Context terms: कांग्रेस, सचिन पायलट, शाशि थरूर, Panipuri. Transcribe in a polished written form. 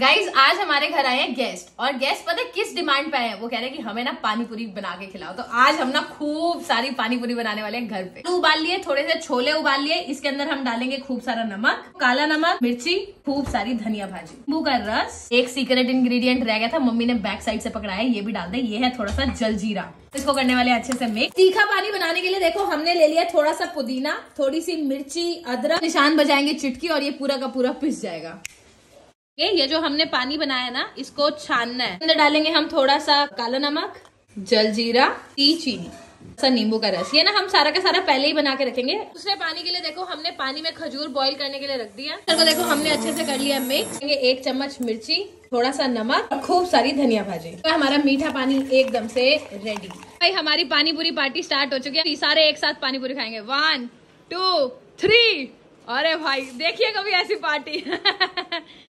Guys आज हमारे घर आए हैं गेस्ट, और गेस्ट पता है किस डिमांड पे आए हैं? वो कह रहे हैं कि हमें ना पानीपुरी बना के खिलाओ। तो आज हम ना खूब सारी पानीपुरी बनाने वाले हैं घर पे। तो उबाल लिए, थोड़े से छोले उबाल लिए, इसके अंदर हम डालेंगे खूब सारा नमक, काला नमक, मिर्ची, खूब सारी धनिया भाजी, नींबू का रस, एक सीक्रेट इंग्रेडिएंट रह गया था, मम्मी ने बैक साइड से पकड़ाया, ये भी डाल दे, ये है थोड़ा सा जलजीरा। इसको करने वाले अच्छे से मिक्स। तीखा पानी बनाने के लिए देखो हमने ले लिया थोड़ा सा पुदीना, थोड़ी सी मिर्ची, अदरक, निशान बजाएंगे चुटकी और ये पूरा का पूरा पिस जाएगा। ये जो हमने पानी बनाया ना, इसको छानना है। अंदर डालेंगे हम थोड़ा सा काला नमक, जलजीरा, चीनी, नींबू का रस। ये ना हम सारा का सारा पहले ही बना के रखेंगे। दूसरे पानी के लिए देखो हमने पानी में खजूर बॉईल करने के लिए रख दिया। इसको देखो हमने अच्छे से कर लिया मिक्स। एक चम्मच मिर्ची, थोड़ा सा नमक और खूब सारी धनिया भाजी। तो हमारा मीठा पानी एकदम से रेडी। भाई हमारी पानीपुरी पार्टी स्टार्ट हो चुकी है। सारे एक साथ पानीपुरी खाएंगे, 1 2 3। अरे भाई देखिए कभी ऐसी पार्टी।